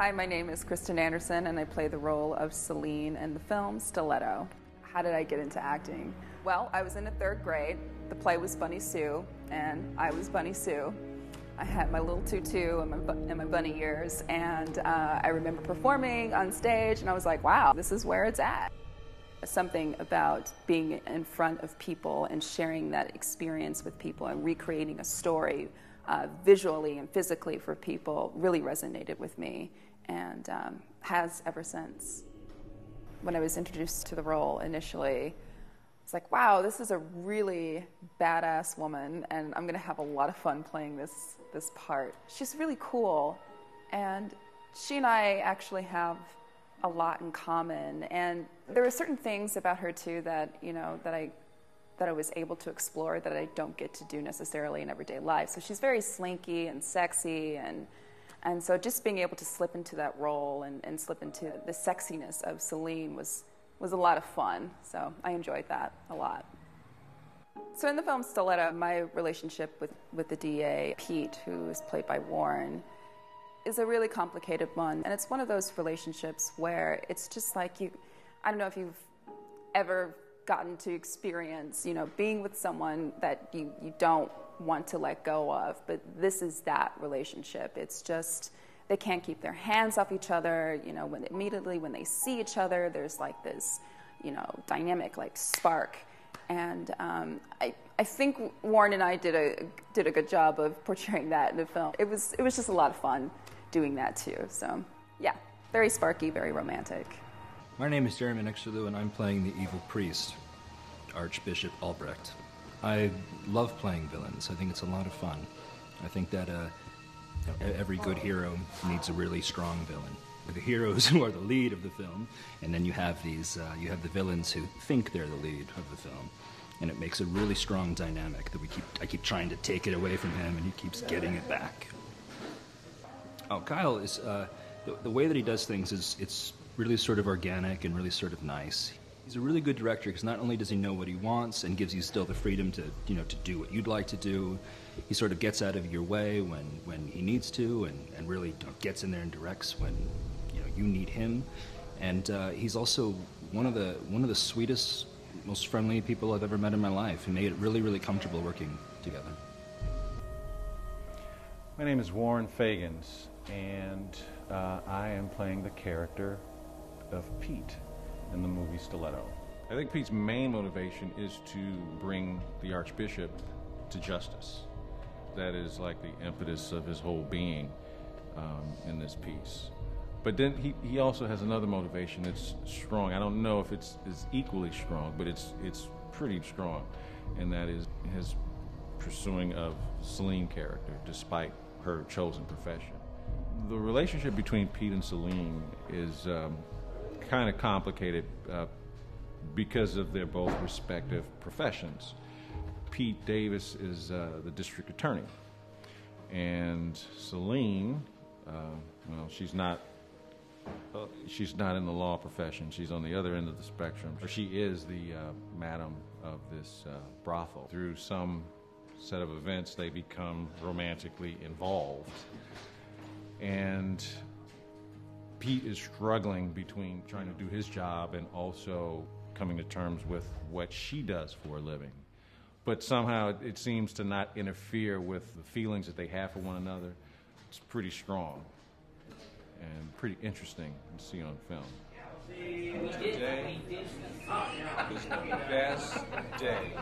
Hi, my name is Kristen Anderson, and I play the role of Selene in the film Stiletto. How did I get into acting? Well, I was in the third grade. The play was Bunny Sue, and I was Bunny Sue. I had my little tutu and my bunny ears, and I remember performing on stage, and I was like, wow, this is where it's at. Something about being in front of people and sharing that experience with people and recreating a story visually and physically for people really resonated with me, and has ever since. When I was introduced to the role initially, it's like, wow, this is a really badass woman, and I'm gonna have a lot of fun playing this part. She's really cool, and she and I actually have a lot in common, and there were certain things about her too that, you know, that I was able to explore that I don't get to do necessarily in everyday life. So she's very slinky and sexy, and so just being able to slip into that role and slip into the sexiness of Selene was a lot of fun, so I enjoyed that a lot. So in the film Stiletto, my relationship with the DA, Pete, who is played by Warren, is a really complicated one, and it's one of those relationships where it's just like I don't know if you've ever gotten to experience, you know, being with someone that you don't want to let go of, but this is that relationship. It's just, they can't keep their hands off each other, you know, immediately when they see each other, there's like this, you know, dynamic, like, spark. And I think Warren and I did a good job of portraying that in the film. It was just a lot of fun doing that too. So yeah, very sparky, very romantic. My name is Jeremy Menekseoglu, and I'm playing the evil priest, Archbishop Albrecht. I love playing villains. I think it's a lot of fun. I think that every good hero needs a really strong villain. The heroes who are the lead of the film, and then you have the villains who think they're the lead of the film, and it makes a really strong dynamic that I keep trying to take it away from him, and he keeps getting it back. Oh, Kyle is the way that he does things is it's really sort of organic and really sort of nice. He's a really good director because not only does he know what he wants and gives you still the freedom to, you know, to do what you'd like to do, he sort of gets out of your way when he needs to, and really, you know, gets in there and directs when you need him. And he's also one of the sweetest, most friendly people I've ever met in my life. He made it really, really comfortable working together. My name is Warren Feagins, and I am playing the character of Pete in the movie Stiletto. I think Pete's main motivation is to bring the Archbishop to justice. That is like the impetus of his whole being in this piece. But then he also has another motivation that's strong. I don't know if it's equally strong, but it's pretty strong. And that is his pursuing of Celine's character, despite her chosen profession. The relationship between Pete and Celine is kind of complicated because of their both respective professions. Pete Davis is the district attorney. And Celine, well, she's not in the law profession. She's on the other end of the spectrum. She is the madam of this brothel. Through some set of events, they become romantically involved. And Pete is struggling between trying to do his job and also coming to terms with what she does for a living. But somehow it seems to not interfere with the feelings that they have for one another. It's pretty strong and pretty interesting to see on film. Today is the best day.